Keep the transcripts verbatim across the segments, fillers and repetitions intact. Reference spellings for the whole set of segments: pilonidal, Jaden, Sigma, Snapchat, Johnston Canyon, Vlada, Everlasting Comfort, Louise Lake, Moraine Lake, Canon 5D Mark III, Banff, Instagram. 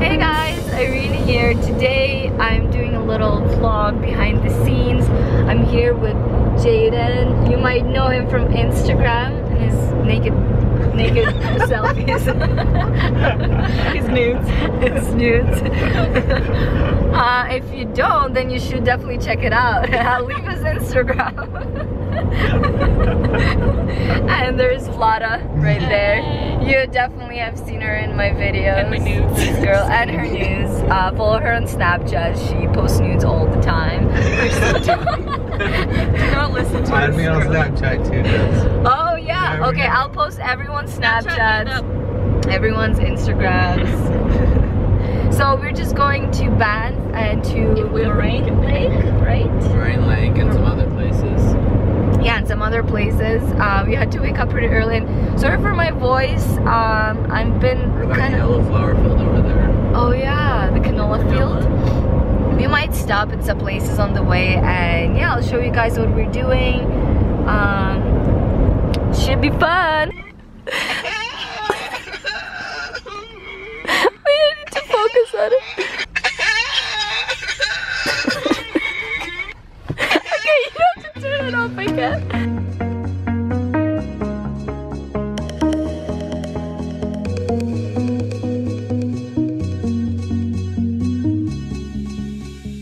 Hey guys, Irene here. Today I'm doing a little vlog behind the scenes. I'm here with Jaden. You might know him from Instagram and his naked naked selfies. His nudes. His nudes. Uh, if you don't, then you should definitely check it out. I'll leave his Instagram. And there's Vlada right there. You definitely have seen her in my videos. And my nudes. Girl, and her nudes. Uh, follow her on Snapchat. She posts nudes all the time. Do not listen to her. Add me on Snapchat too, guys. Oh yeah. Okay, I'll post everyone's Snapchats, everyone's Instagrams. So we're just going to Banff and to Moraine Lake, right? Moraine Lake and some other places. Yeah, and some other places. Uh, we had to wake up pretty early. And sorry for my voice. Um, I've been kind of canola flower field over there. Oh yeah, the canola, the canola field. We might stop at some places on the way, and yeah, I'll show you guys what we're doing. Um, should be fun. We need to focus on it. I guess.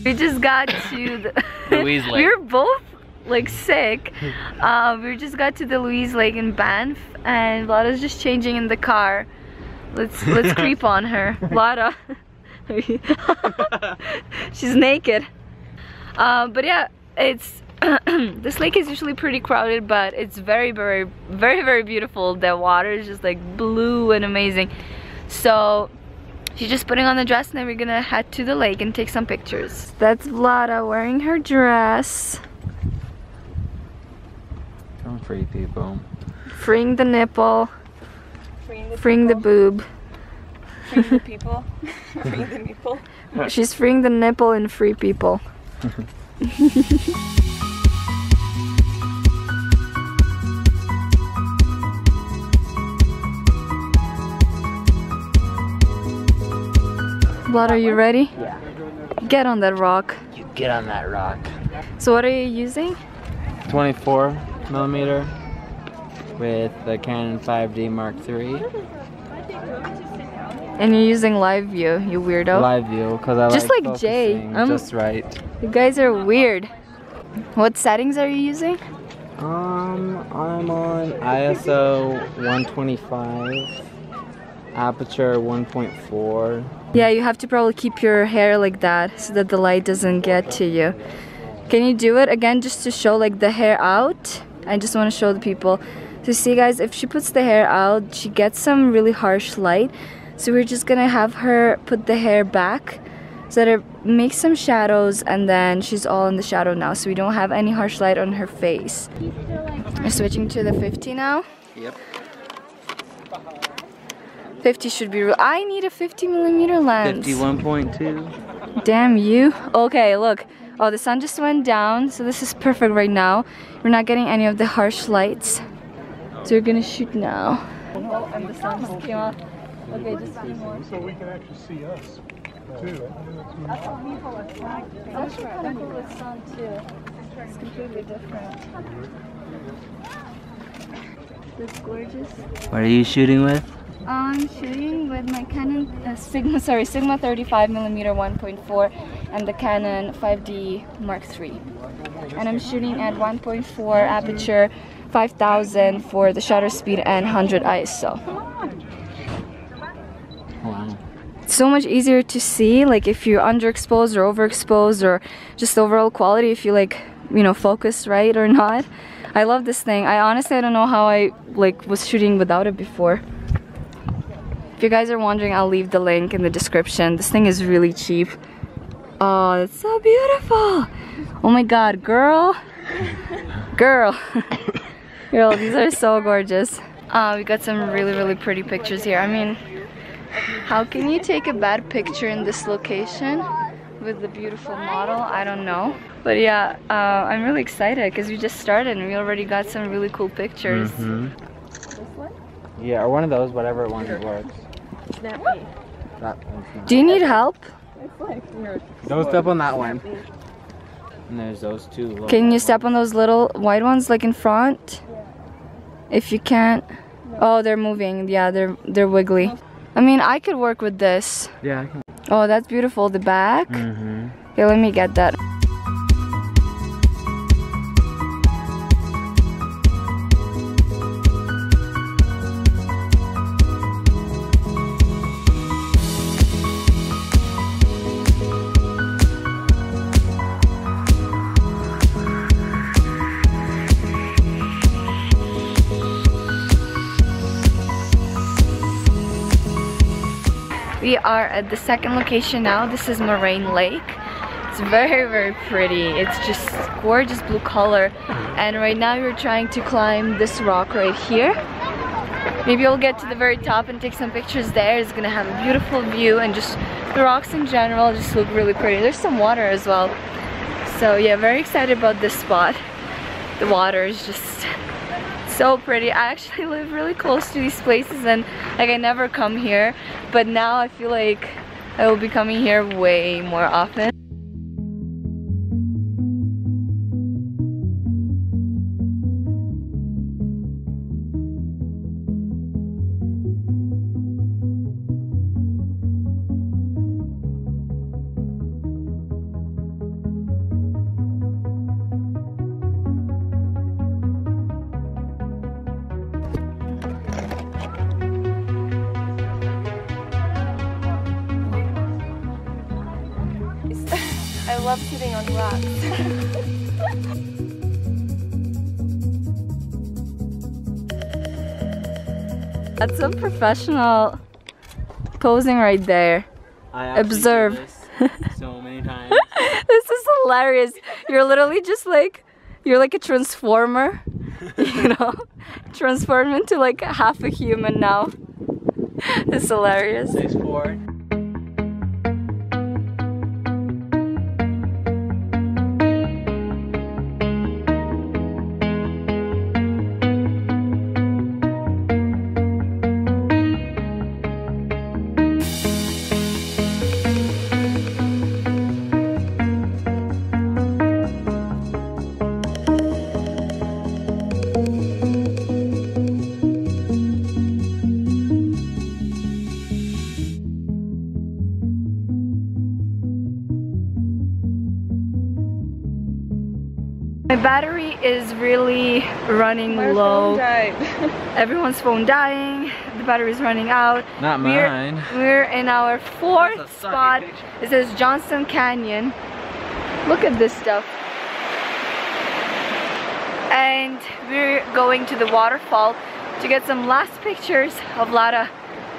We just got to the Louise Lake. We were both like sick. Uh, we just got to the Louise Lake in Banff, and Vlada's just changing in the car. Let's let's creep on her, Vlada. She's naked. Uh, but yeah, it's. This lake is usually pretty crowded, but it's very, very, very, very beautiful. The water is just like blue and amazing. So she's just putting on the dress, and then we're gonna head to the lake and take some pictures. That's Vlada wearing her dress. I'm free people. Freeing the nipple. Freeing the, freeing the boob. Freeing the people. Freeing the nipple. She's freeing the nipple in Free People. Vlad, are you ready? Yeah. Get on that rock. You get on that rock. So what are you using? twenty-four millimeter with the Canon five D Mark three. And you're using live view, you weirdo. Live view, because I just like, like Jay. I'm just right. You guys are weird. What settings are you using? Um, I'm on I S O one twenty-five. Aperture one point four. Yeah, you have to probably keep your hair like that so that the light doesn't get to you. Can you do it again just to show like the hair out? I just want to show the people. So see guys, if she puts the hair out, she gets some really harsh light. So we're just gonna have her put the hair back so that it makes some shadows, and then she's all in the shadow now, so we don't have any harsh light on her face. We're switching to the fifty now. Yep. fifty should be real. I need a fifty millimeter lens. fifty-one point two. Damn you. Okay, look. Oh, the sun just went down, so this is perfect right now. We're not getting any of the harsh lights. So we're gonna shoot now. Oh, and the sun just came out. Okay, just one more. So we can actually see us, too. That's what we call it. That's kind of cool with sun, too. It's completely different. That's gorgeous. What are you shooting with? I'm shooting with my Canon uh, Sigma, sorry, Sigma thirty-five millimeter one point four and the Canon five D Mark three. And I'm shooting at one point four aperture, five thousand for the shutter speed, and one hundred I S O. Wow. It's so much easier to see, like if you're underexposed or overexposed, or just overall quality, if you like, you know, focus right or not. I love this thing. I honestly I don't know how I like was shooting without it before. If you guys are wondering, I'll leave the link in the description. This thing is really cheap. Oh, it's so beautiful. Oh my god, girl. Girl. Girl, these are so gorgeous. Uh, we got some really, really pretty pictures here. I mean, how can you take a bad picture in this location with the beautiful model? I don't know. But yeah, uh, I'm really excited because we just started and we already got some really cool pictures. Mm-hmm. Yeah, or one of those, whatever one works. Snap me. That Do you need help? Don't step on that one. And there's those two. Can you step on those little white ones, like in front? If you can't. Oh, they're moving. Yeah, they're they're wiggly. I mean, I could work with this. Yeah. I can. Oh, that's beautiful. The back. Mm-hmm. Okay, let me get that. We are at the second location now. This is Moraine Lake. It's very, very pretty. It's just gorgeous blue color. And right now we're trying to climb this rock right here. Maybe we'll get to the very top and take some pictures there. It's gonna have a beautiful view, and just the rocks in general just look really pretty. There's some water as well. So yeah, very excited about this spot. The water is just so pretty. I actually live really close to these places, and like I never come here, but now I feel like I will be coming here way more often. I love sitting on rocks. That's some professional posing right there. I Observe. Do this so many times. This is hilarious. You're literally just like, you're like a transformer. You know, transform into like half a human now. It's hilarious. Six, four. My battery is really running My low. Phone died. Everyone's phone dying. The battery's running out. Not we're, mine. We're in our fourth spot. Picture. It says Johnston Canyon. Look at this stuff. And we're going to the waterfall to get some last pictures of Vlada,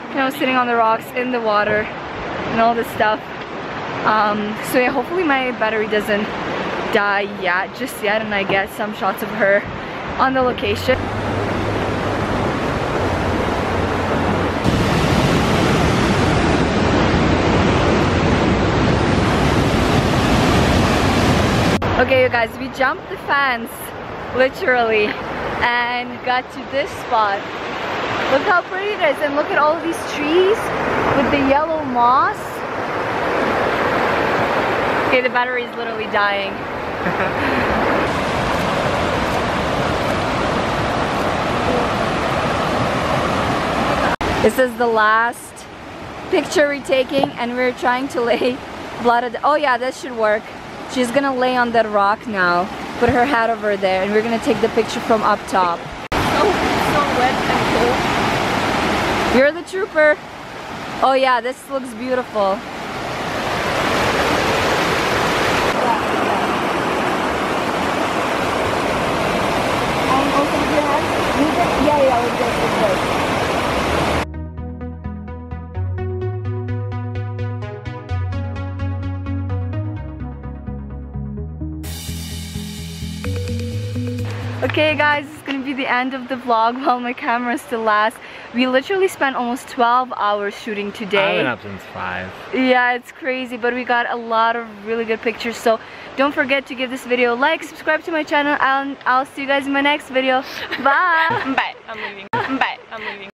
you know, sitting on the rocks in the water and all this stuff. Um, so yeah, hopefully my battery doesn't die yet, just yet, and I get some shots of her on the location. Okay, you guys, we jumped the fence, literally, and got to this spot. Look how pretty it is, and look at all these trees with the yellow moss. Okay, the battery is literally dying. This is the last picture we're taking, and we're trying to lay Vlada. Oh yeah, that should work. She's gonna lay on that rock now, put her hat over there, and we're gonna take the picture from up top. So, so wet and cool. You're the trooper. Oh yeah, this looks beautiful. Okay guys, it's gonna be the end of the vlog while my camera still lasts. We literally spent almost twelve hours shooting today. I've been up since five. Yeah, it's crazy, but we got a lot of really good pictures. So don't forget to give this video a like, subscribe to my channel, and I'll see you guys in my next video. Bye! Bye, I'm leaving. Bye, I'm leaving.